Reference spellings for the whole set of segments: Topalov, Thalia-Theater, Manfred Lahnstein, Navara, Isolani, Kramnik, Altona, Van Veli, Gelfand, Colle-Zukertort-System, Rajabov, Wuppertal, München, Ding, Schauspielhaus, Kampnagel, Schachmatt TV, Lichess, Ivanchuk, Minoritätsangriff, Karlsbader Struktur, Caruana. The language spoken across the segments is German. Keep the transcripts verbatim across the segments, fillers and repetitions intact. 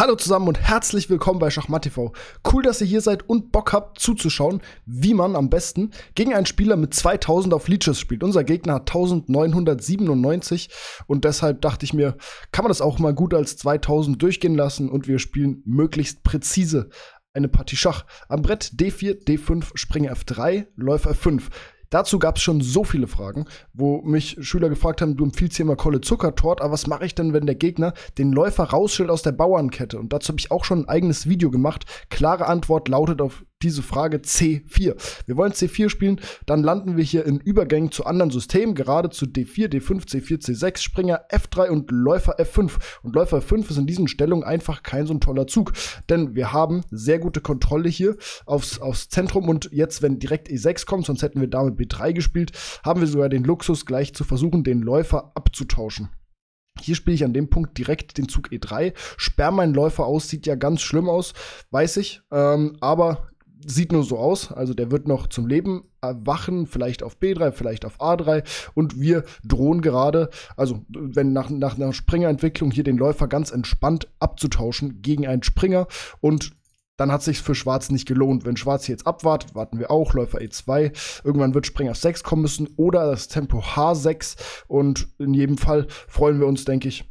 Hallo zusammen und herzlich willkommen bei Schachmatt T V. Cool, dass ihr hier seid und Bock habt zuzuschauen, wie man am besten gegen einen Spieler mit zweitausend auf Lichess spielt. Unser Gegner hat neunzehnhundertsiebenundneunzig und deshalb dachte ich mir, kann man das auch mal gut als zweitausend durchgehen lassen und wir spielen möglichst präzise eine Partie Schach. Am Brett D vier, D fünf, Springer F drei, Läufer F fünf. Dazu gab es schon so viele Fragen, wo mich Schüler gefragt haben, du empfiehlst hier mal Colle-Zukertort, aber was mache ich denn, wenn der Gegner den Läufer rausschält aus der Bauernkette? Und dazu habe ich auch schon ein eigenes Video gemacht. Klare Antwort lautet auf diese Frage C vier. Wir wollen C vier spielen, dann landen wir hier in Übergängen zu anderen Systemen, gerade zu D vier, D fünf, C vier, C sechs, Springer F drei und Läufer F fünf. Und Läufer F fünf ist in diesen Stellungen einfach kein so ein toller Zug, denn wir haben sehr gute Kontrolle hier aufs, aufs Zentrum und jetzt, wenn direkt E sechs kommt, sonst hätten wir damit B drei gespielt, haben wir sogar den Luxus, gleich zu versuchen, den Läufer abzutauschen. Hier spiele ich an dem Punkt direkt den Zug E drei, sperre meinen Läufer aus, sieht ja ganz schlimm aus, weiß ich, ähm, aber sieht nur so aus, also der wird noch zum Leben erwachen, vielleicht auf B drei, vielleicht auf A drei und wir drohen gerade, also wenn nach, nach einer Springerentwicklung hier den Läufer ganz entspannt abzutauschen gegen einen Springer und dann hat es sich für Schwarz nicht gelohnt. Wenn Schwarz hier jetzt abwartet, warten wir auch. Läufer E zwei. Irgendwann wird Springer F sechs kommen müssen oder das Tempo H sechs. Und in jedem Fall freuen wir uns, denke ich,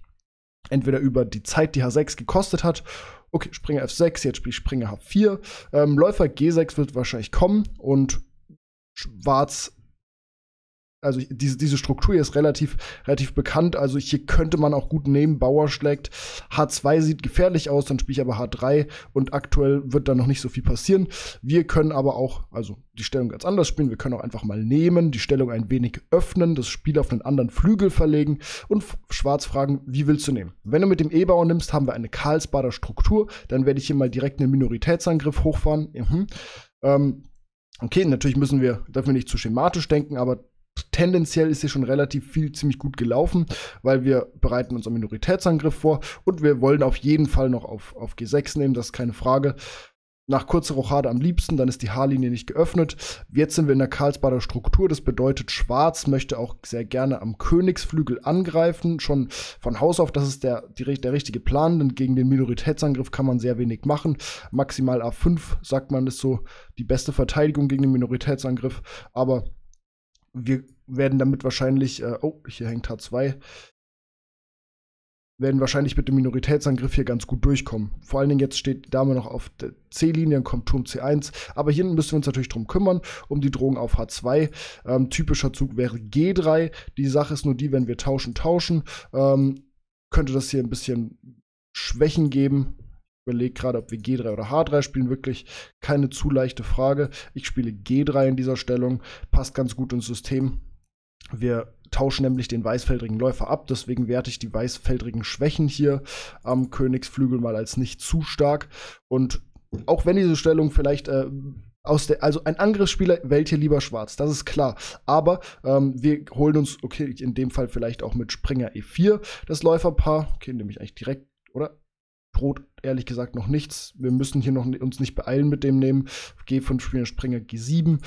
entweder über die Zeit, die H sechs gekostet hat. Okay, Springer F sechs, jetzt spiele ich Springer H vier. Ähm, Läufer G sechs wird wahrscheinlich kommen und Schwarz. Also diese, diese Struktur hier ist relativ, relativ bekannt, also hier könnte man auch gut nehmen, Bauer schlägt, H zwei sieht gefährlich aus, dann spiele ich aber H drei und aktuell wird da noch nicht so viel passieren. Wir können aber auch, also die Stellung ganz anders spielen, wir können auch einfach mal nehmen, die Stellung ein wenig öffnen, das Spiel auf einen anderen Flügel verlegen und Schwarz fragen, wie willst du nehmen? Wenn du mit dem E-Bauer nimmst, haben wir eine Karlsbader Struktur, dann werde ich hier mal direkt einen Minoritätsangriff hochfahren. Mhm. Ähm, okay, natürlich müssen wir, dürfen wir nicht zu schematisch denken, aber tendenziell ist hier schon relativ viel ziemlich gut gelaufen, weil wir bereiten unseren Minoritätsangriff vor und wir wollen auf jeden Fall noch auf, auf G sechs nehmen, das ist keine Frage. Nach kurzer Rochade am liebsten, dann ist die H-Linie nicht geöffnet. Jetzt sind wir in der Karlsbader Struktur, das bedeutet, Schwarz möchte auch sehr gerne am Königsflügel angreifen, schon von Haus auf, das ist der, die, der richtige Plan, denn gegen den Minoritätsangriff kann man sehr wenig machen. Maximal A fünf, sagt man, ist so die beste Verteidigung gegen den Minoritätsangriff, aber wir werden damit wahrscheinlich, äh, oh, hier hängt H zwei, werden wahrscheinlich mit dem Minoritätsangriff hier ganz gut durchkommen. Vor allen Dingen jetzt steht die Dame noch auf der C-Linie und kommt Turm C eins. Aber hier müssen wir uns natürlich drum kümmern, um die Drohung auf H zwei. Ähm, typischer Zug wäre G drei. Die Sache ist nur die, wenn wir tauschen, tauschen, ähm, könnte das hier ein bisschen Schwächen geben. Ich überlege gerade, ob wir G drei oder H drei spielen, wirklich keine zu leichte Frage. Ich spiele G drei in dieser Stellung, passt ganz gut ins System. Wir tauschen nämlich den weißfeldrigen Läufer ab, deswegen werte ich die weißfeldrigen Schwächen hier am Königsflügel mal als nicht zu stark. Und auch wenn diese Stellung vielleicht äh, aus der, also ein Angriffsspieler wählt hier lieber Schwarz, das ist klar. Aber ähm, wir holen uns, okay, in dem Fall vielleicht auch mit Springer E vier das Läuferpaar. Okay, nehme ich eigentlich direkt, oder? Rot, ehrlich gesagt, noch nichts. Wir müssen hier noch uns nicht beeilen mit dem nehmen. G fünf spielen Springer G sieben.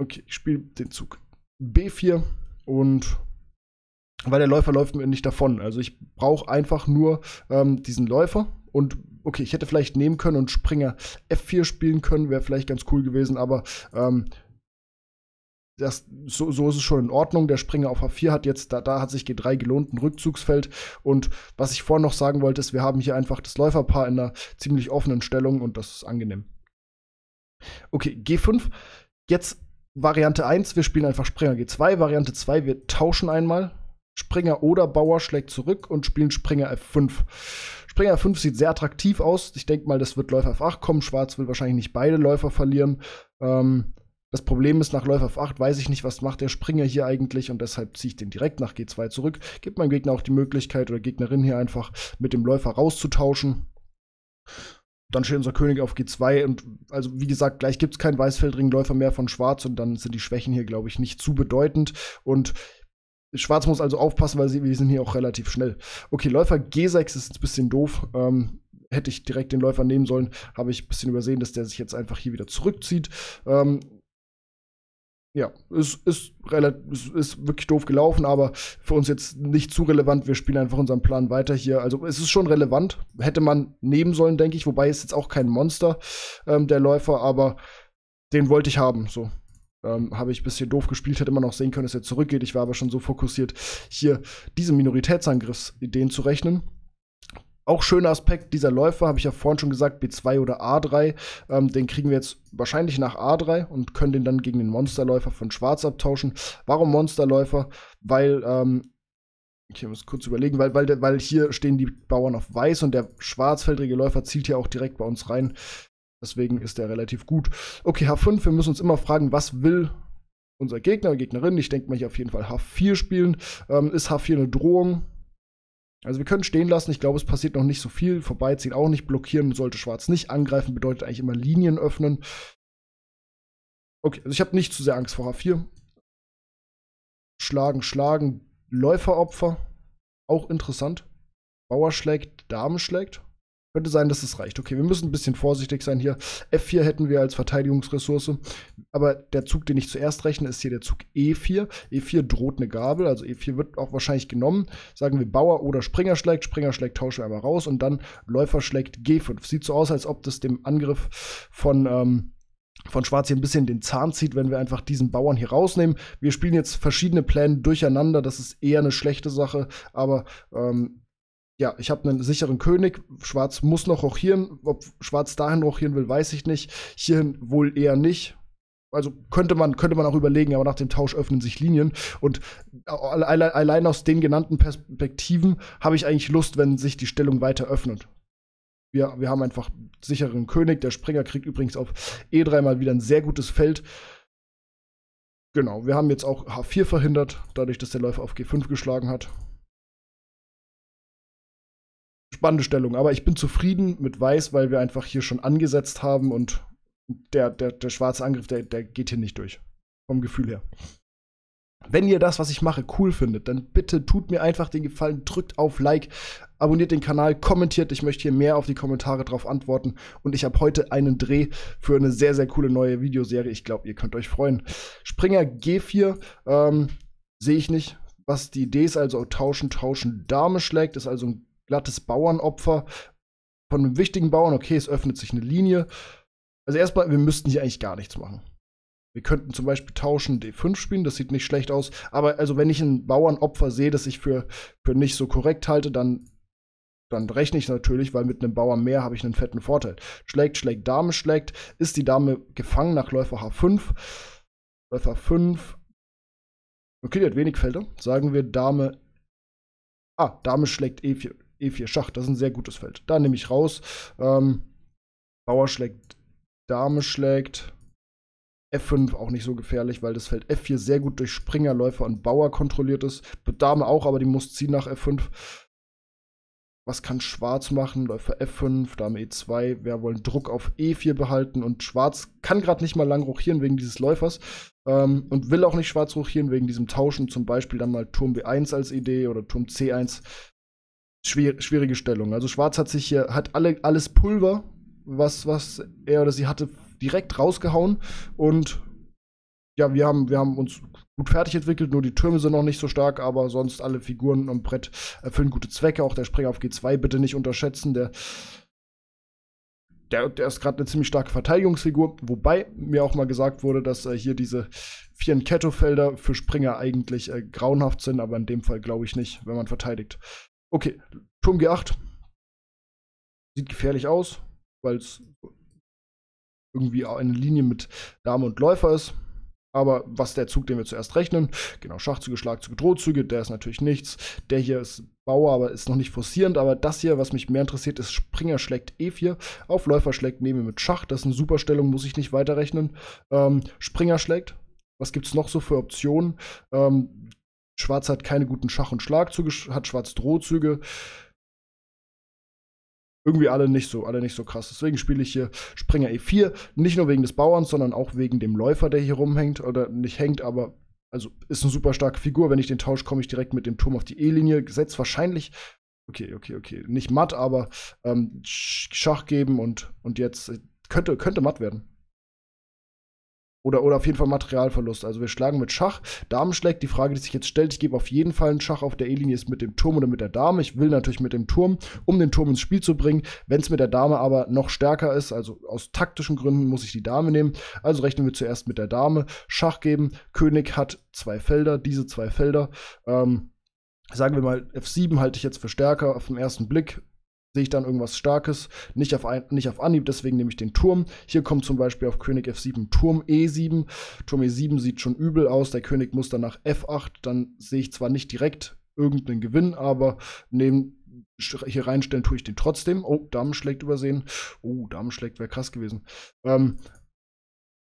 Okay, ich spiele den Zug B vier und weil der Läufer läuft mir nicht davon. Also ich brauche einfach nur ähm, diesen Läufer und okay, ich hätte vielleicht nehmen können und Springer F vier spielen können, wäre vielleicht ganz cool gewesen, aber ähm, Das, so, so ist es schon in Ordnung. Der Springer auf H vier hat jetzt, da, da hat sich G drei gelohnt, ein Rückzugsfeld. Und was ich vorhin noch sagen wollte, ist, wir haben hier einfach das Läuferpaar in einer ziemlich offenen Stellung und das ist angenehm. Okay, G fünf. Jetzt Variante eins, wir spielen einfach Springer G zwei. Variante zwei, wir tauschen einmal. Springer oder Bauer schlägt zurück und spielen Springer F fünf. Springer F fünf sieht sehr attraktiv aus. Ich denke mal, das wird Läufer F acht kommen. Schwarz will wahrscheinlich nicht beide Läufer verlieren. Ähm. Das Problem ist, nach Läufer F acht weiß ich nicht, was macht der Springer hier eigentlich und deshalb ziehe ich den direkt nach G zwei zurück. Gibt meinem Gegner auch die Möglichkeit oder Gegnerin hier einfach mit dem Läufer rauszutauschen. Dann steht unser König auf G zwei und also wie gesagt, gleich gibt es keinen weißfeldrigen Läufer mehr von Schwarz und dann sind die Schwächen hier, glaube ich, nicht zu bedeutend und Schwarz muss also aufpassen, weil sie, wir sind hier auch relativ schnell. Okay, Läufer G sechs ist ein bisschen doof. Ähm, hätte ich direkt den Läufer nehmen sollen, habe ich ein bisschen übersehen, dass der sich jetzt einfach hier wieder zurückzieht. Ähm, Ja, es ist, ist, ist wirklich doof gelaufen, aber für uns jetzt nicht zu relevant. Wir spielen einfach unseren Plan weiter hier. Also es ist schon relevant. Hätte man nehmen sollen, denke ich. Wobei es jetzt auch kein Monster, ähm, der Läufer, aber den wollte ich haben. So ähm, habe ich ein bisschen doof gespielt. Hätte man auch sehen können, dass er zurückgeht. Ich war aber schon so fokussiert, hier diese Minoritätsangriffsideen zu rechnen. Auch schöner Aspekt dieser Läufer, habe ich ja vorhin schon gesagt, B zwei oder A drei. Ähm, den kriegen wir jetzt wahrscheinlich nach A drei und können den dann gegen den Monsterläufer von Schwarz abtauschen. Warum Monsterläufer? Weil, ähm, ich muss kurz überlegen, weil, weil, weil hier stehen die Bauern auf Weiß und der schwarzfeldrige Läufer zielt hier auch direkt bei uns rein. Deswegen ist der relativ gut. Okay, H fünf, wir müssen uns immer fragen, was will unser Gegner oder Gegnerin? Ich denke mal hier auf jeden Fall H vier spielen. Ähm, ist H vier eine Drohung? Also wir können stehen lassen, ich glaube, es passiert noch nicht so viel. Vorbeiziehen auch nicht, blockieren sollte Schwarz nicht. Angreifen bedeutet eigentlich immer Linien öffnen. Okay, also ich habe nicht zu sehr Angst vor H vier. Schlagen, schlagen, Läuferopfer. Auch interessant. Bauer schlägt, Dame schlägt. Könnte sein, dass es reicht. Okay, wir müssen ein bisschen vorsichtig sein hier. F vier hätten wir als Verteidigungsressource. Aber der Zug, den ich zuerst rechne, ist hier der Zug E vier. E vier droht eine Gabel, also E vier wird auch wahrscheinlich genommen. Sagen wir Bauer oder Springer schlägt. Springer schlägt, tauschen wir einmal raus. Und dann Läufer schlägt G fünf. Sieht so aus, als ob das dem Angriff von, ähm, von Schwarz hier ein bisschen den Zahn zieht, wenn wir einfach diesen Bauern hier rausnehmen. Wir spielen jetzt verschiedene Pläne durcheinander. Das ist eher eine schlechte Sache, aber... Ähm, ja, ich habe einen sicheren König. Schwarz muss noch rochieren. Ob Schwarz dahin rochieren will, weiß ich nicht. Hierhin wohl eher nicht. Also könnte man, könnte man auch überlegen, aber nach dem Tausch öffnen sich Linien. Und allein aus den genannten Perspektiven habe ich eigentlich Lust, wenn sich die Stellung weiter öffnet. Wir, wir haben einfach einen sicheren König. Der Springer kriegt übrigens auf E drei mal wieder ein sehr gutes Feld. Genau, wir haben jetzt auch H vier verhindert, dadurch, dass der Läufer auf G fünf geschlagen hat. Spannende Stellung, aber ich bin zufrieden mit Weiß, weil wir einfach hier schon angesetzt haben und der, der, der schwarze Angriff, der, der geht hier nicht durch, vom Gefühl her. Wenn ihr das, was ich mache, cool findet, dann bitte tut mir einfach den Gefallen, drückt auf Like, abonniert den Kanal, kommentiert. Ich möchte hier mehr auf die Kommentare drauf antworten und ich habe heute einen Dreh für eine sehr, sehr coole neue Videoserie. Ich glaube, ihr könnt euch freuen. Springer G vier ähm, sehe ich nicht, was die Idee ist, also tauschen, tauschen, Dame schlägt, ist also ein glattes Bauernopfer von einem wichtigen Bauern. Okay, es öffnet sich eine Linie. Also erstmal, wir müssten hier eigentlich gar nichts machen. Wir könnten zum Beispiel tauschen, D fünf spielen, das sieht nicht schlecht aus. Aber also wenn ich ein Bauernopfer sehe, das ich für, für nicht so korrekt halte, dann, dann rechne ich natürlich, weil mit einem Bauern mehr habe ich einen fetten Vorteil. Schlägt, schlägt, Dame schlägt. Ist die Dame gefangen nach Läufer H fünf? Läufer H fünf. Okay, die hat wenig Felder. Sagen wir Dame... Ah, Dame schlägt E vier. E vier Schach, das ist ein sehr gutes Feld. Da nehme ich raus. Ähm, Bauer schlägt, Dame schlägt. F fünf auch nicht so gefährlich, weil das Feld F vier sehr gut durch Springer, Läufer und Bauer kontrolliert ist. Dame auch, aber die muss ziehen nach F fünf. Was kann Schwarz machen? Läufer F fünf, Dame E zwei. Wir wollen Druck auf E vier behalten und Schwarz kann gerade nicht mal lang rochieren wegen dieses Läufers ähm, und will auch nicht Schwarz rochieren wegen diesem Tauschen. Zum Beispiel dann mal Turm B eins als Idee oder Turm C eins. Schwierige Stellung. Also Schwarz hat sich hier, hat alle, alles Pulver, was, was er oder sie hatte, direkt rausgehauen. Und ja, wir haben, wir haben uns gut fertig entwickelt, nur die Türme sind noch nicht so stark, aber sonst alle Figuren am Brett erfüllen gute Zwecke. Auch der Springer auf G zwei bitte nicht unterschätzen. Der, der, der ist gerade eine ziemlich starke Verteidigungsfigur, wobei mir auch mal gesagt wurde, dass äh, hier diese vier Enketto-Felder für Springer eigentlich äh, grauenhaft sind, aber in dem Fall glaube ich nicht, wenn man verteidigt. Okay, Turm G acht sieht gefährlich aus, weil es irgendwie eine Linie mit Dame und Läufer ist. Aber was der Zug, den wir zuerst rechnen, genau, Schachzüge, Schlagzüge, Drohzüge, der ist natürlich nichts. Der hier ist Bauer, aber ist noch nicht forcierend. Aber das hier, was mich mehr interessiert, ist Springer schlägt E vier. Auf Läufer schlägt nehmen wir mit Schach. Das ist eine super Stellung, muss ich nicht weiterrechnen. Ähm, Springer schlägt. Was gibt es noch so für Optionen? Ähm, Schwarz hat keine guten Schach- und Schlagzüge, hat Schwarz Drohzüge. Irgendwie alle nicht so, alle nicht so krass. Deswegen spiele ich hier Springer E vier, nicht nur wegen des Bauern, sondern auch wegen dem Läufer, der hier rumhängt, oder nicht hängt, aber also ist eine super starke Figur. Wenn ich den tausche, komme ich direkt mit dem Turm auf die E-Linie. Setzt wahrscheinlich, okay, okay, okay, nicht matt, aber ähm, Schach geben und, und jetzt könnte, könnte matt werden. Oder, oder auf jeden Fall Materialverlust. Also wir schlagen mit Schach. Dame schlägt. Die Frage, die sich jetzt stellt, ich gebe auf jeden Fall einen Schach auf der E-Linie, ist mit dem Turm oder mit der Dame. Ich will natürlich mit dem Turm, um den Turm ins Spiel zu bringen. Wenn es mit der Dame aber noch stärker ist, also aus taktischen Gründen, muss ich die Dame nehmen. Also rechnen wir zuerst mit der Dame. Schach geben. König hat zwei Felder, diese zwei Felder. Ähm, sagen wir mal, F sieben halte ich jetzt für stärker auf den ersten Blick. Sehe ich dann irgendwas Starkes, nicht auf, ein, nicht auf Anhieb, deswegen nehme ich den Turm. Hier kommt zum Beispiel auf König F sieben Turm E sieben. Turm E sieben sieht schon übel aus, der König muss dann nach F acht, dann sehe ich zwar nicht direkt irgendeinen Gewinn, aber neben, hier reinstellen tue ich den trotzdem. Oh, Dame schlägt übersehen. Oh, Dame schlägt, wäre krass gewesen. Ähm,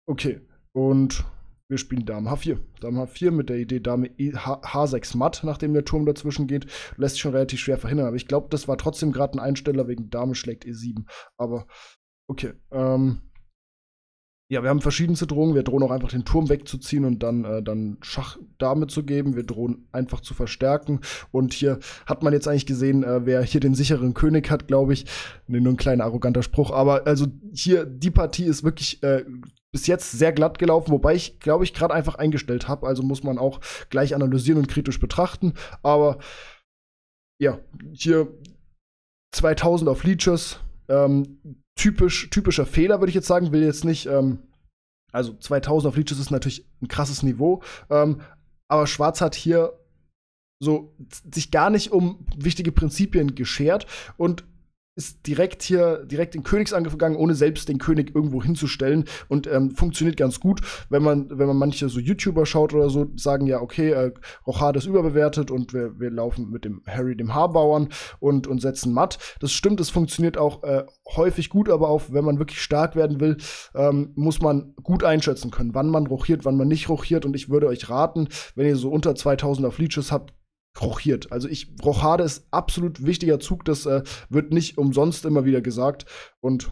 okay, und wir spielen Dame H vier. Dame H vier mit der Idee Dame H sechs matt, nachdem der Turm dazwischen geht. Lässt sich schon relativ schwer verhindern. Aber ich glaube, das war trotzdem gerade ein Einsteller wegen Dame schlägt E sieben. Aber okay. Ähm, ja, wir haben verschiedenste Drohungen. Wir drohen auch einfach den Turm wegzuziehen und dann, äh, dann Schach Dame zu geben. Wir drohen einfach zu verstärken. Und hier hat man jetzt eigentlich gesehen, äh, wer hier den sicheren König hat, glaube ich. Nee, nur ein kleiner arroganter Spruch. Aber also hier, die Partie ist wirklich Äh, bis jetzt sehr glatt gelaufen, wobei ich, glaube ich, gerade einfach eingestellt habe. Also muss man auch gleich analysieren und kritisch betrachten. Aber ja, hier zweitausend auf Lichess. Ähm, typisch, typischer Fehler, würde ich jetzt sagen. Will jetzt nicht, ähm, also zweitausend auf Lichess ist natürlich ein krasses Niveau. Ähm, aber Schwarz hat hier so sich gar nicht um wichtige Prinzipien geschert und ist direkt hier, direkt in Königsangriff gegangen, ohne selbst den König irgendwo hinzustellen und ähm, funktioniert ganz gut, wenn man, wenn man manche so YouTuber schaut oder so, sagen ja, okay, äh, Rochade ist überbewertet und wir, wir laufen mit dem Harry, dem Haarbauern und, und setzen matt. Das stimmt, es funktioniert auch äh, häufig gut, aber auch wenn man wirklich stark werden will, ähm, muss man gut einschätzen können, wann man rochiert, wann man nicht rochiert und ich würde euch raten, wenn ihr so unter zweitausend auf Lichess habt, rochiert. Also ich, Rochade ist absolut wichtiger Zug, das äh, wird nicht umsonst immer wieder gesagt und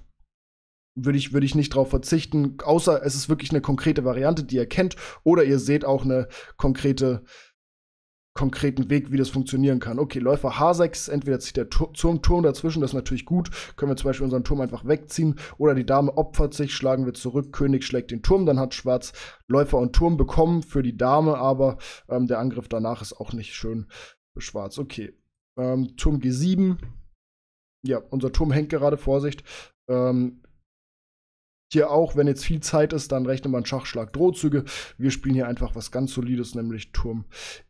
würde ich, würde ich nicht drauf verzichten, außer es ist wirklich eine konkrete Variante, die ihr kennt oder ihr seht auch eine konkrete, konkreten Weg, wie das funktionieren kann. Okay, Läufer H sechs, entweder zieht der Turm, Turm dazwischen, das ist natürlich gut, können wir zum Beispiel unseren Turm einfach wegziehen oder die Dame opfert sich, schlagen wir zurück, König schlägt den Turm, dann hat Schwarz Läufer und Turm bekommen für die Dame, aber ähm, der Angriff danach ist auch nicht schön für Schwarz. Okay, ähm, Turm G sieben, ja, unser Turm hängt gerade, Vorsicht, ähm, hier auch, wenn jetzt viel Zeit ist, dann rechnet man Schachschlag Drohzüge. Wir spielen hier einfach was ganz Solides, nämlich Turm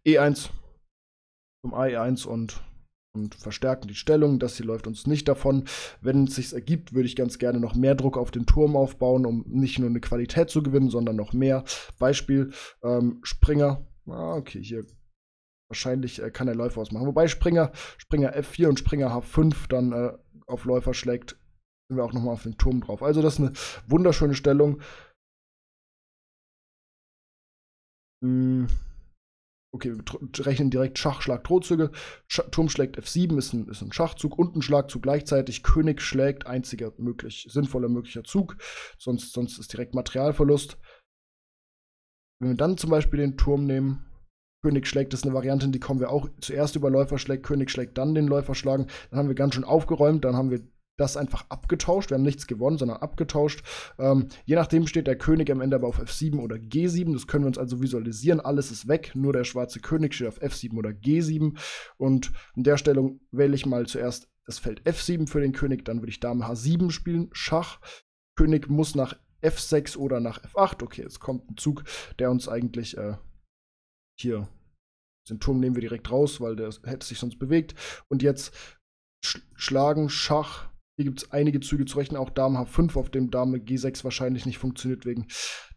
E eins, Turm A E eins und, und verstärken die Stellung. Das hier läuft uns nicht davon. Wenn es sich ergibt, würde ich ganz gerne noch mehr Druck auf den Turm aufbauen, um nicht nur eine Qualität zu gewinnen, sondern noch mehr. Beispiel ähm, Springer. Ah, okay, hier wahrscheinlich äh, kann der Läufer ausmachen. Wobei Springer, Springer F vier und Springer H fünf dann äh, auf Läufer schlägt. Sind wir auch nochmal auf den Turm drauf. Also das ist eine wunderschöne Stellung. Hm. Okay, wir rechnen direkt Schachschlag Drohzüge. Sch Turm schlägt F sieben, ist ein, ist ein Schachzug und ein Schlagzug gleichzeitig. König schlägt, einziger möglich, sinnvoller möglicher Zug. Sonst, sonst ist direkt Materialverlust. Wenn wir dann zum Beispiel den Turm nehmen, König schlägt, das ist eine Variante, in die kommen wir auch zuerst über Läufer schlägt, König schlägt, dann den Läufer schlagen. Dann haben wir ganz schön aufgeräumt, dann haben wir das einfach abgetauscht. Wir haben nichts gewonnen, sondern abgetauscht. Ähm, je nachdem steht der König am Ende aber auf F sieben oder G sieben. Das können wir uns also visualisieren. Alles ist weg. Nur der schwarze König steht auf F sieben oder G sieben. Und in der Stellung wähle ich mal zuerst das Feld F sieben für den König. Dann würde ich Dame H sieben spielen. Schach. König muss nach F sechs oder nach F acht. Okay, jetzt kommt ein Zug, der uns eigentlich äh, hier, den Turm nehmen wir direkt raus, weil der hätte sich sonst bewegt. Und jetzt sch schlagen, Schach. Hier gibt es einige Züge zu rechnen, auch Dame H fünf, auf dem Dame G sechs wahrscheinlich nicht funktioniert wegen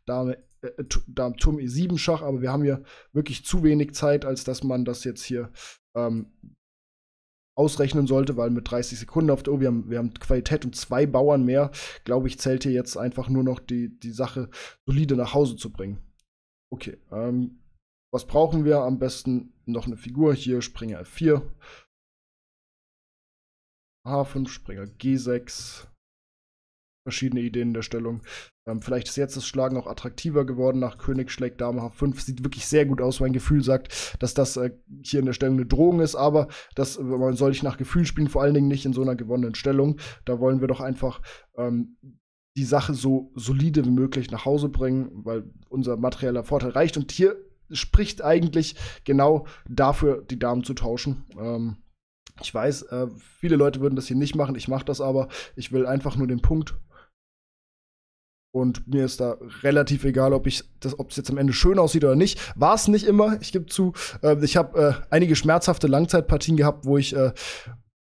Dame, äh, Dame Turm E sieben Schach, aber wir haben ja wirklich zu wenig Zeit, als dass man das jetzt hier ähm, ausrechnen sollte, weil mit dreißig Sekunden auf der Uhr, wir haben, wir haben Qualität und zwei Bauern mehr, glaube ich, zählt hier jetzt einfach nur noch die, die Sache solide nach Hause zu bringen. Okay, ähm, was brauchen wir? Am besten noch eine Figur, hier Springer F vier. H fünf, Springer G sechs, verschiedene Ideen in der Stellung. Ähm, vielleicht ist jetzt das Schlagen auch attraktiver geworden nach König schlägt Dame H fünf. Sieht wirklich sehr gut aus, mein Gefühl sagt, dass das äh, hier in der Stellung eine Drohung ist, aber das, man soll nicht nach Gefühl spielen, vor allen Dingen nicht in so einer gewonnenen Stellung. Da wollen wir doch einfach ähm, die Sache so solide wie möglich nach Hause bringen, weil unser materieller Vorteil reicht. Und hier spricht eigentlich genau dafür, die Damen zu tauschen. Ähm, ich weiß, äh, viele Leute würden das hier nicht machen. Ich mache das aber. Ich will einfach nur den Punkt. Und mir ist da relativ egal, ob ich das, ob es jetzt am Ende schön aussieht oder nicht. War es nicht immer, ich gebe zu. Äh, ich habe äh, einige schmerzhafte Langzeitpartien gehabt, wo ich, äh,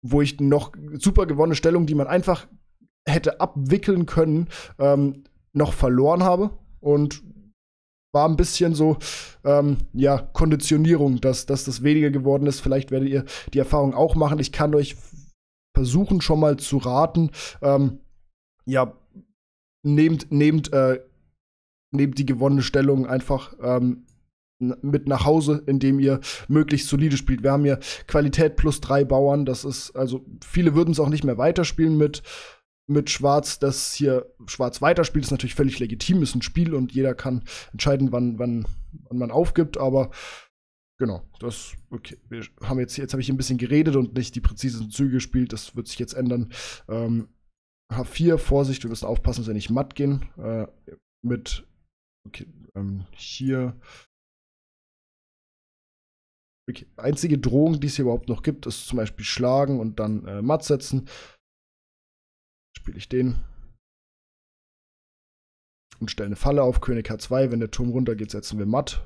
wo ich noch super gewonnene Stellungen, die man einfach hätte abwickeln können, ähm, noch verloren habe. Und war ein bisschen so, ähm, ja, Konditionierung, dass, dass das weniger geworden ist. Vielleicht werdet ihr die Erfahrung auch machen. Ich kann euch versuchen, schon mal zu raten, ähm, ja, nehmt, nehmt, äh, nehmt die gewonnene Stellung einfach ähm, mit nach Hause, indem ihr möglichst solide spielt. Wir haben hier Qualität plus drei Bauern. Das ist, also viele würden es auch nicht mehr weiterspielen mit mit Schwarz. Das hier Schwarz weiterspielt ist natürlich völlig legitim, ist ein Spiel und jeder kann entscheiden, wann, wann, wann man aufgibt, aber genau, das, okay, wir haben jetzt, jetzt habe ich ein bisschen geredet und nicht die präzisen Züge gespielt, das wird sich jetzt ändern. Ähm, H vier, Vorsicht, wir müssen aufpassen, dass wir nicht matt gehen, äh, mit, okay, ähm, hier, okay, einzige Drohung, die es hier überhaupt noch gibt, ist zum Beispiel schlagen und dann äh, matt setzen. Spiele ich den und stelle eine Falle auf, König H zwei, wenn der Turm runter geht, setzen wir matt.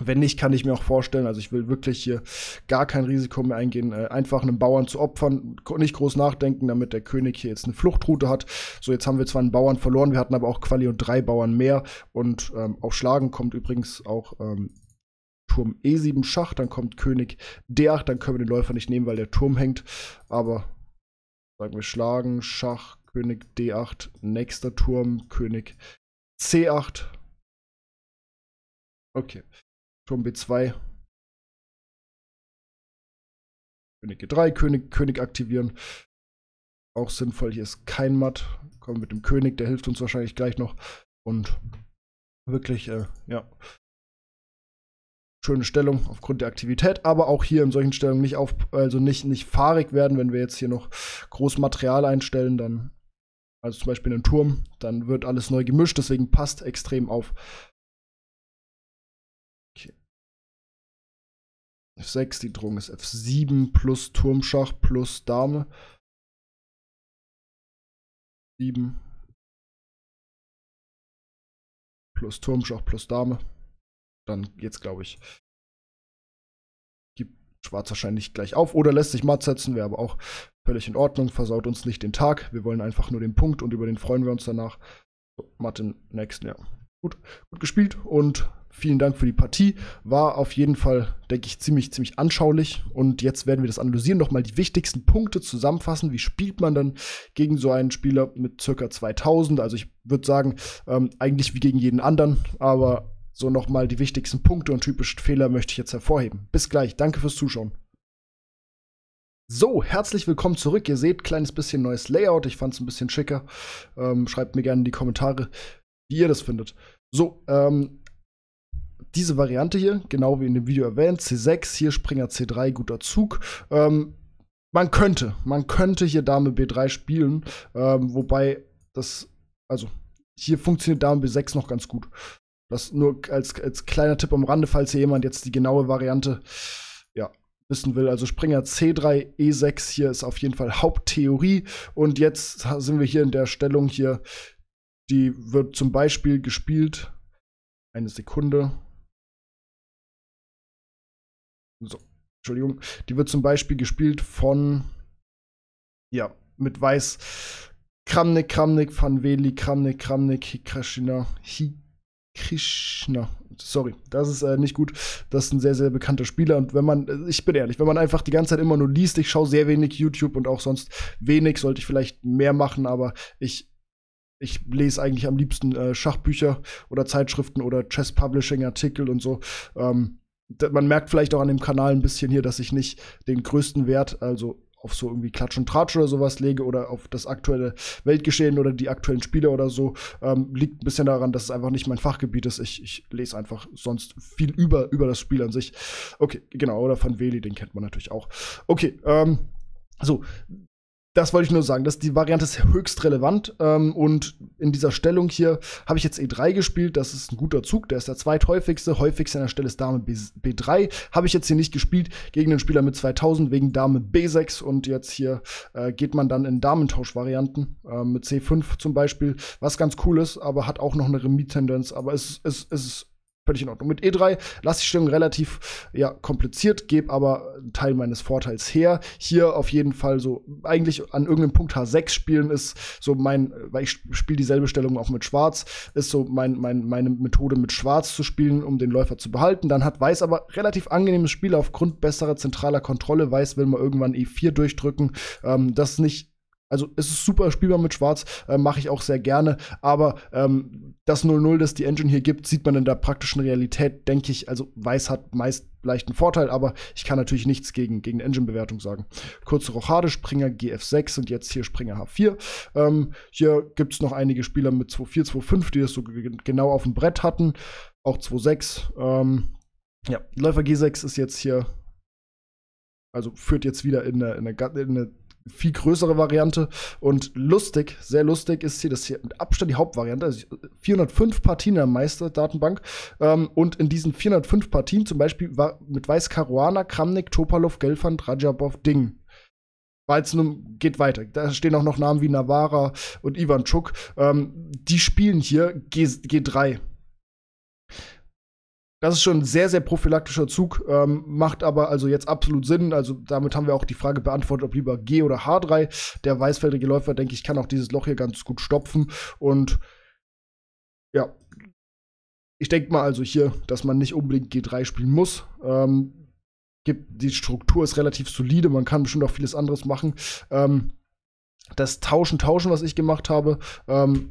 Wenn nicht, kann ich mir auch vorstellen, also ich will wirklich hier gar kein Risiko mehr eingehen, einfach einen Bauern zu opfern, nicht groß nachdenken, damit der König hier jetzt eine Fluchtroute hat. So, jetzt haben wir zwar einen Bauern verloren, wir hatten aber auch Quali und drei Bauern mehr und ähm, auf Schlagen kommt übrigens auch ähm, Turm E sieben Schach, dann kommt König D acht, dann können wir den Läufer nicht nehmen, weil der Turm hängt, aber sagen wir schlagen, Schach, König D acht, nächster Turm, König C acht. Okay, Turm B zwei. König G drei, König, König aktivieren. Auch sinnvoll, hier ist kein Matt. Kommen mit dem König, der hilft uns wahrscheinlich gleich noch. Und wirklich, äh, ja, schöne Stellung aufgrund der Aktivität, aber auch hier in solchen Stellungen nicht auf, also nicht, nicht fahrig werden, wenn wir jetzt hier noch groß Material einstellen, dann, also zum Beispiel einen Turm, dann wird alles neu gemischt, deswegen passt extrem auf. Okay. F sechs, die Drohung ist F sieben plus Turmschach plus Dame. sieben plus Turmschach plus Dame. Dann jetzt, glaube ich, gibt Schwarz wahrscheinlich gleich auf oder lässt sich matt setzen, wäre aber auch völlig in Ordnung, versaut uns nicht den Tag. Wir wollen einfach nur den Punkt und über den freuen wir uns danach. So, matt im nächsten, ja. Gut, gut gespielt und vielen Dank für die Partie. War auf jeden Fall, denke ich, ziemlich, ziemlich anschaulich. Und jetzt werden wir das analysieren, nochmal die wichtigsten Punkte zusammenfassen. Wie spielt man dann gegen so einen Spieler mit ca. zweitausend? Also ich würde sagen, ähm, eigentlich wie gegen jeden anderen, aber so nochmal die wichtigsten Punkte und typischen Fehler möchte ich jetzt hervorheben. Bis gleich, danke fürs Zuschauen. So, herzlich willkommen zurück. Ihr seht, kleines bisschen neues Layout. Ich fand es ein bisschen schicker. Ähm, schreibt mir gerne in die Kommentare, wie ihr das findet. So, ähm, diese Variante hier, genau wie in dem Video erwähnt, C sechs, hier Springer C drei, guter Zug. Ähm, man könnte, man könnte hier Dame B drei spielen, ähm, wobei das, also hier funktioniert Dame B sechs noch ganz gut. Das nur als, als kleiner Tipp am Rande, falls hier jemand jetzt die genaue Variante ja, wissen will. Also Springer C drei, E sechs hier ist auf jeden Fall Haupttheorie. Und jetzt sind wir hier in der Stellung hier, die wird zum Beispiel gespielt. Eine Sekunde. So, Entschuldigung. Die wird zum Beispiel gespielt von, ja, mit Weiß. Kramnik, Kramnik, Van Veli, Kramnik, Kramnik, Hikashina, Hikashina. Krishna, sorry, das ist äh, nicht gut. Das ist ein sehr, sehr bekannter Spieler. Und wenn man, ich bin ehrlich, wenn man einfach die ganze Zeit immer nur liest, ich schaue sehr wenig YouTube und auch sonst wenig, sollte ich vielleicht mehr machen, aber ich, ich lese eigentlich am liebsten äh, Schachbücher oder Zeitschriften oder Chess-Publishing-Artikel und so. Ähm, man merkt vielleicht auch an dem Kanal ein bisschen hier, dass ich nicht den größten Wert, also auf so irgendwie Klatsch und Tratsch oder sowas lege oder auf das aktuelle Weltgeschehen oder die aktuellen Spiele oder so, ähm, liegt ein bisschen daran, dass es einfach nicht mein Fachgebiet ist. Ich, ich lese einfach sonst viel über, über das Spiel an sich. Okay, genau, oder Van Veli, den kennt man natürlich auch. Okay, ähm, so, Das wollte ich nur sagen, dass die Variante ist höchst relevant. Ähm, und in dieser Stellung hier habe ich jetzt E drei gespielt. Das ist ein guter Zug, der ist der zweithäufigste. Häufigste an der Stelle ist Dame B drei. Habe ich jetzt hier nicht gespielt gegen den Spieler mit zweitausend wegen Dame B sechs. Und jetzt hier äh, geht man dann in Damentausch-Varianten äh, mit C fünf zum Beispiel. Was ganz cool ist, aber hat auch noch eine Remis-Tendenz. Aber es, es, es ist völlig in Ordnung. Mit E drei lasse ich die Stellung relativ ja, kompliziert, gebe aber einen Teil meines Vorteils her. Hier auf jeden Fall so, eigentlich an irgendeinem Punkt H sechs spielen ist so mein, weil ich spiele dieselbe Stellung auch mit Schwarz, ist so mein, mein, meine Methode mit Schwarz zu spielen, um den Läufer zu behalten. Dann hat Weiß aber relativ angenehmes Spiel aufgrund besserer zentraler Kontrolle. Weiß will mal irgendwann E vier durchdrücken. Ähm, das ist nicht Also es ist super spielbar mit Schwarz, äh, mache ich auch sehr gerne, aber ähm, das null null, das die Engine hier gibt, sieht man in der praktischen Realität, denke ich. Also Weiß hat meist leicht einen Vorteil, aber ich kann natürlich nichts gegen, gegen Engine-Bewertung sagen. Kurze Rochade, Springer G F sechs und jetzt hier Springer H vier. Ähm, hier gibt es noch einige Spieler mit zwei vier, zwei fünf, die das so genau auf dem Brett hatten, auch zwei sechs. Ähm, ja, Läufer G sechs ist jetzt hier, also führt jetzt wieder in eine, in eine, in eine viel größere Variante und lustig, sehr lustig ist hier, das hier mit Abstand die Hauptvariante, also vierhundertfünf Partien in der Meisterdatenbank ähm, und in diesen vierhundertfünf Partien zum Beispiel war mit Weiß Caruana, Kramnik, Topalov, Gelfand, Rajabov, Ding. Weil's nun geht weiter. Da stehen auch noch Namen wie Navara und Ivanchuk. Ähm, die spielen hier G G3. Das ist schon ein sehr, sehr prophylaktischer Zug, ähm, macht aber also jetzt absolut Sinn. Also damit haben wir auch die Frage beantwortet, ob lieber G oder H drei. Der weißfeldige Läufer, denke ich, kann auch dieses Loch hier ganz gut stopfen. Und ja, ich denke mal also hier, dass man nicht unbedingt G drei spielen muss. Ähm, die Struktur ist relativ solide, man kann bestimmt auch vieles anderes machen. Ähm, das Tauschen, Tauschen, was ich gemacht habe, ähm,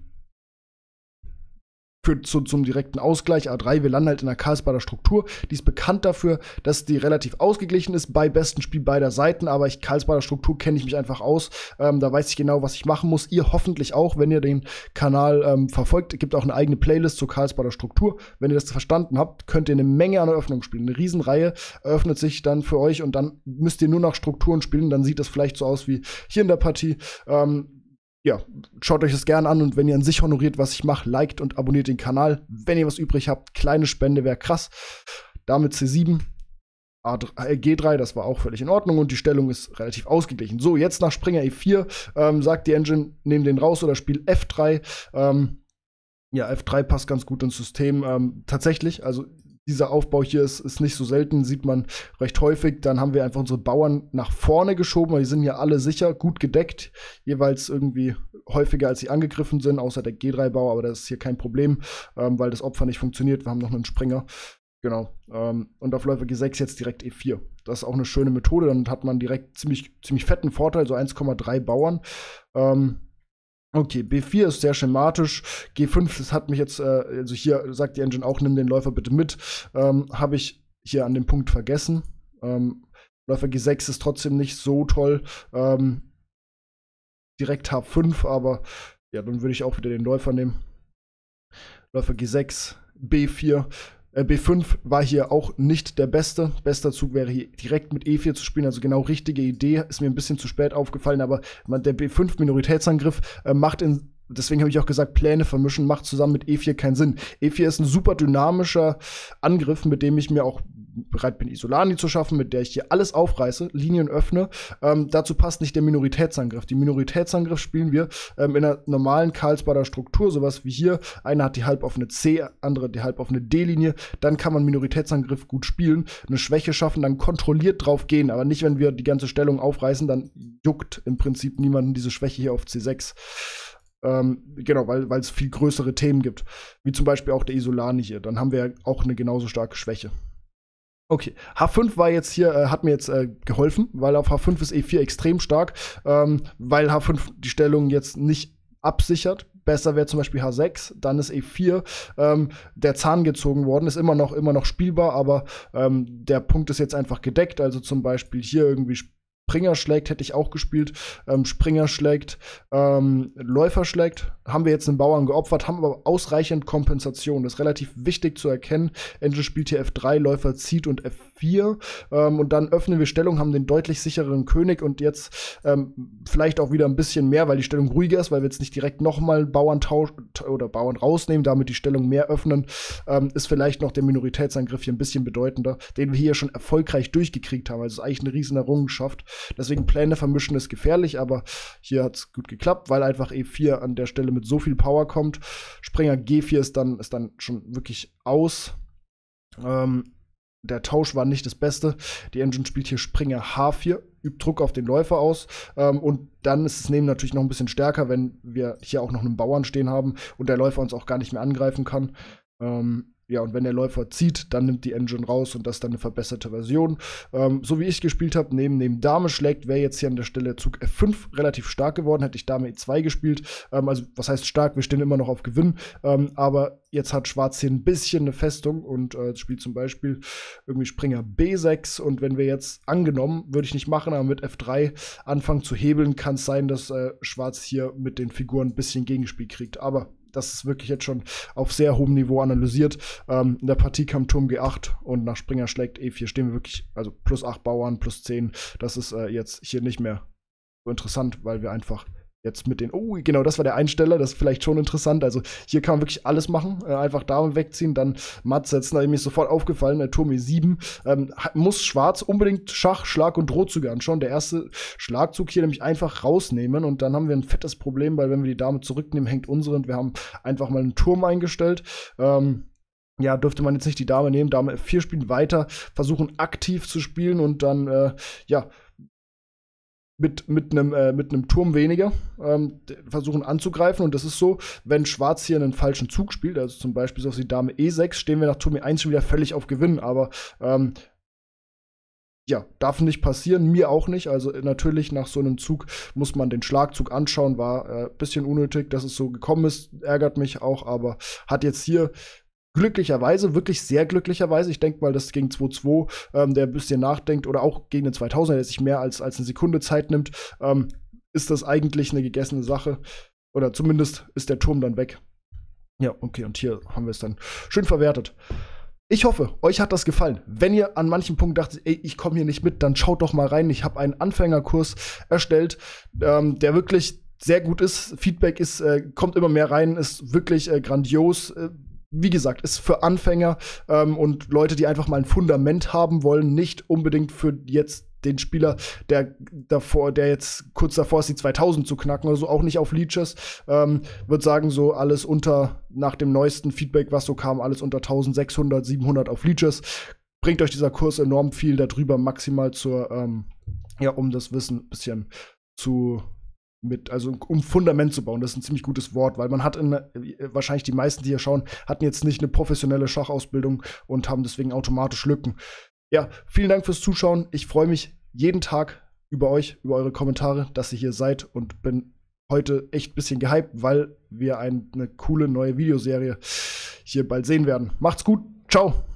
führt zu, zum direkten Ausgleich. A drei, wir landen halt in der Karlsbader Struktur. Die ist bekannt dafür, dass die relativ ausgeglichen ist, bei bestem Spiel beider Seiten. Aber ich Karlsbader Struktur kenne ich mich einfach aus. Ähm, da weiß ich genau, was ich machen muss. Ihr hoffentlich auch, wenn ihr den Kanal ähm, verfolgt. Es gibt auch eine eigene Playlist zur Karlsbader Struktur. Wenn ihr das verstanden habt, könnt ihr eine Menge an Eröffnungen spielen. Eine Riesenreihe eröffnet sich dann für euch und dann müsst ihr nur nach Strukturen spielen. Dann sieht das vielleicht so aus wie hier in der Partie. Ähm, Ja, schaut euch das gerne an und wenn ihr an sich honoriert, was ich mache, liked und abonniert den Kanal. Wenn ihr was übrig habt, kleine Spende wäre krass. Damit C sieben, G drei, das war auch völlig in Ordnung und die Stellung ist relativ ausgeglichen. So, jetzt nach Springer E vier ähm, sagt die Engine, nehm den raus oder spiel F drei. Ähm, ja, F drei passt ganz gut ins System. Ähm, tatsächlich, also dieser Aufbau hier ist, ist nicht so selten, sieht man recht häufig. Dann haben wir einfach unsere Bauern nach vorne geschoben, weil die sind ja alle sicher, gut gedeckt. Jeweils irgendwie häufiger, als sie angegriffen sind, außer der G drei-Bauer. Aber das ist hier kein Problem, ähm, weil das Opfer nicht funktioniert. Wir haben noch einen Springer. Genau. Ähm, und auf Läufer G sechs jetzt direkt E vier. Das ist auch eine schöne Methode. Dann hat man direkt ziemlich, ziemlich fetten Vorteil, so eins Komma drei Bauern. Ähm, Okay, B vier ist sehr schematisch. G fünf, das hat mich jetzt, äh, also hier sagt die Engine auch, nimm den Läufer bitte mit. Ähm, habe ich hier an dem Punkt vergessen. Ähm, Läufer G sechs ist trotzdem nicht so toll. Ähm, direkt H fünf, aber ja, dann würde ich auch wieder den Läufer nehmen. Läufer G sechs, B vier. B fünf war hier auch nicht der beste. Bester Zug wäre hier direkt mit E vier zu spielen, also genau richtige Idee. Ist mir ein bisschen zu spät aufgefallen, aber der B fünf-Minoritätsangriff äh, macht in, deswegen habe ich auch gesagt, Pläne vermischen, macht zusammen mit E vier keinen Sinn. E vier ist ein super dynamischer Angriff, mit dem ich mir auch bereit bin, Isolani zu schaffen, mit der ich hier alles aufreiße, Linien öffne. Ähm, dazu passt nicht der Minoritätsangriff. Die Minoritätsangriff spielen wir ähm, in einer normalen Karlsbader Struktur, sowas wie hier. Einer hat die halboffene C, andere die halboffene D-Linie. Dann kann man Minoritätsangriff gut spielen, eine Schwäche schaffen, dann kontrolliert drauf gehen. Aber nicht, wenn wir die ganze Stellung aufreißen, dann juckt im Prinzip niemanden diese Schwäche hier auf C sechs. Ähm, genau, weil es viel größere Themen gibt. Wie zum Beispiel auch der Isolani hier. Dann haben wir ja auch eine genauso starke Schwäche. Okay, H fünf war jetzt hier, äh, hat mir jetzt äh, geholfen, weil auf H fünf ist E vier extrem stark, ähm, weil H fünf die Stellung jetzt nicht absichert. Besser wäre zum Beispiel H sechs, dann ist E vier, ähm, der Zahn gezogen worden, ist immer noch, immer noch spielbar, aber ähm, der Punkt ist jetzt einfach gedeckt, also zum Beispiel hier irgendwie Springer schlägt, hätte ich auch gespielt, ähm, Springer schlägt, ähm, Läufer schlägt, haben wir jetzt einen Bauern geopfert, haben aber ausreichend Kompensation. Das ist relativ wichtig zu erkennen. Angel spielt hier F drei, Läufer zieht und F vier. Ähm, und dann öffnen wir Stellung, haben den deutlich sicheren König und jetzt ähm, vielleicht auch wieder ein bisschen mehr, weil die Stellung ruhiger ist, weil wir jetzt nicht direkt nochmal Bauern tauschen oder Bauern rausnehmen, damit die Stellung mehr öffnen, ähm, ist vielleicht noch der Minoritätsangriff hier ein bisschen bedeutender, den wir hier schon erfolgreich durchgekriegt haben. Also ist eigentlich eine riesen Errungenschaft. Deswegen Pläne vermischen ist gefährlich, aber hier hat es gut geklappt, weil einfach E vier an der Stelle mit so viel Power kommt. Springer G vier ist dann, ist dann schon wirklich aus. Ähm, der Tausch war nicht das Beste. Die Engine spielt hier Springer H vier, übt Druck auf den Läufer aus. Ähm, und dann ist das Nehmen natürlich noch ein bisschen stärker, wenn wir hier auch noch einen Bauern stehen haben und der Läufer uns auch gar nicht mehr angreifen kann. Ähm, Ja, und wenn der Läufer zieht, dann nimmt die Engine raus und das ist dann eine verbesserte Version. Ähm, so wie ich gespielt habe, neben dem Dame schlägt, wäre jetzt hier an der Stelle Zug F fünf relativ stark geworden, hätte ich Dame E zwei gespielt. Ähm, also, was heißt stark? Wir stehen immer noch auf Gewinn. Ähm, aber jetzt hat Schwarz hier ein bisschen eine Festung und äh, spielt zum Beispiel irgendwie Springer B sechs. Und wenn wir jetzt, angenommen, würde ich nicht machen, aber mit F drei anfangen zu hebeln, kann es sein, dass äh, Schwarz hier mit den Figuren ein bisschen Gegenspiel kriegt. Aber das ist wirklich jetzt schon auf sehr hohem Niveau analysiert. Ähm, in der Partie kam Turm G acht und nach Springer schlägt E vier stehen wir wirklich, also plus acht Bauern, plus zehn. Das ist äh, jetzt hier nicht mehr so interessant, weil wir einfach jetzt mit den, oh, genau, das war der Einsteller, das ist vielleicht schon interessant. Also hier kann man wirklich alles machen, äh, einfach Damen wegziehen, dann Matt setzen. Da ist mir sofort aufgefallen, der Turm E sieben. Ähm, muss Schwarz unbedingt Schach, Schlag und Drohzüge anschauen. Der erste Schlagzug hier nämlich einfach rausnehmen und dann haben wir ein fettes Problem, weil wenn wir die Dame zurücknehmen, hängt unsere und wir haben einfach mal einen Turm eingestellt. Ähm, Ja, dürfte man jetzt nicht die Dame nehmen, Dame F vier spielen, weiter versuchen aktiv zu spielen und dann, äh, ja, mit mit einem äh, mit einem Turm weniger ähm, versuchen anzugreifen. Und das ist so, wenn Schwarz hier einen falschen Zug spielt, also zum Beispiel so auf die Dame E sechs, stehen wir nach Turm E eins schon wieder völlig auf Gewinn, aber ähm, ja, darf nicht passieren, mir auch nicht. Also natürlich nach so einem Zug muss man den Schlagzug anschauen, war ein äh, bisschen unnötig, dass es so gekommen ist, ärgert mich auch, aber hat jetzt hier glücklicherweise, wirklich sehr glücklicherweise, ich denke mal, dass gegen zwei zwei, ähm, der ein bisschen nachdenkt, oder auch gegen den zweitausender, der sich mehr als, als eine Sekunde Zeit nimmt, ähm, ist das eigentlich eine gegessene Sache. Oder zumindest ist der Turm dann weg. Ja, okay, und hier haben wir es dann schön verwertet. Ich hoffe, euch hat das gefallen. Wenn ihr an manchen Punkten dachtet, ey, ich komme hier nicht mit, dann schaut doch mal rein. Ich habe einen Anfängerkurs erstellt, ähm, der wirklich sehr gut ist. Feedback ist, äh, kommt immer mehr rein, ist wirklich äh, grandios. Äh, Wie gesagt, ist für Anfänger ähm, und Leute, die einfach mal ein Fundament haben wollen, nicht unbedingt für jetzt den Spieler, der davor, der jetzt kurz davor ist, die zweitausend zu knacken oder so, auch nicht auf Lichess. Ähm, würde sagen, so alles unter, nach dem neuesten Feedback, was so kam, alles unter eintausendsechshundert, siebenhundert auf Lichess. Bringt euch dieser Kurs enorm viel, darüber maximal zur, ähm, ja, um das Wissen ein bisschen zu mit, also um Fundament zu bauen, das ist ein ziemlich gutes Wort, weil man hat, in, wahrscheinlich die meisten, die hier schauen, hatten jetzt nicht eine professionelle Schachausbildung und haben deswegen automatisch Lücken. Ja, vielen Dank fürs Zuschauen. Ich freue mich jeden Tag über euch, über eure Kommentare, dass ihr hier seid und bin heute echt ein bisschen gehypt, weil wir eine coole neue Videoserie hier bald sehen werden. Macht's gut, ciao!